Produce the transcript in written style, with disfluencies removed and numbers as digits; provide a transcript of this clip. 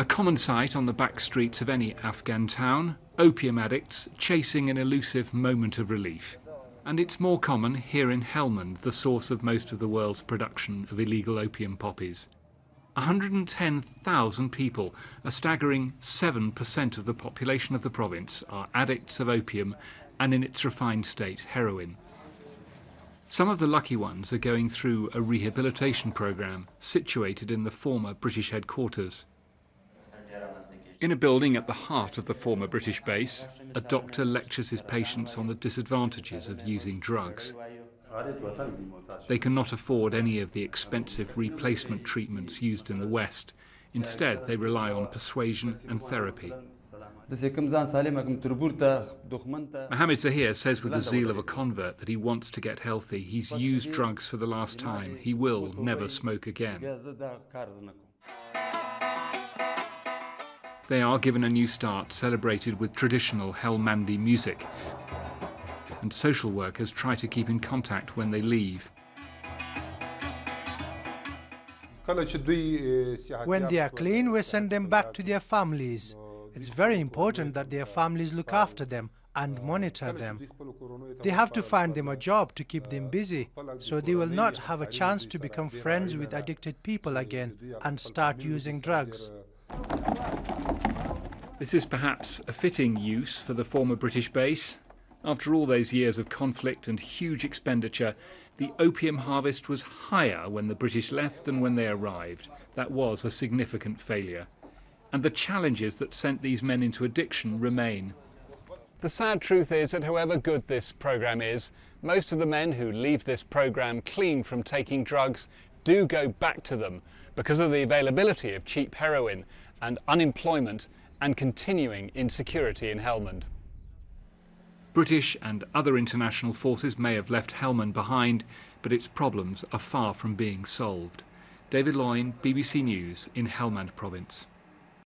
A common sight on the back streets of any Afghan town, opium addicts chasing an elusive moment of relief. And it's more common here in Helmand, the source of most of the world's production of illegal opium poppies. 110,000 people, a staggering 7% of the population of the province, are addicts of opium and in its refined state, heroin. Some of the lucky ones are going through a rehabilitation programme situated in the former British headquarters. In a building at the heart of the former British base, a doctor lectures his patients on the disadvantages of using drugs. They cannot afford any of the expensive replacement treatments used in the West. Instead, they rely on persuasion and therapy. Mohammed Zahir says with the zeal of a convert that he wants to get healthy. He's used drugs for the last time. He will never smoke again. They are given a new start, celebrated with traditional Helmandi music. And social workers try to keep in contact when they leave. When they are clean, we send them back to their families. It's very important that their families look after them and monitor them. They have to find them a job to keep them busy, so they will not have a chance to become friends with addicted people again and start using drugs. This is perhaps a fitting use for the former British base. After all those years of conflict and huge expenditure, the opium harvest was higher when the British left than when they arrived. That was a significant failure. And the challenges that sent these men into addiction remain. The sad truth is that however good this programme is, most of the men who leave this programme clean from taking drugs do go back to them because of the availability of cheap heroin and unemployment and continuing insecurity in Helmand. British and other international forces may have left Helmand behind, but its problems are far from being solved. David Loyne, BBC News in Helmand Province.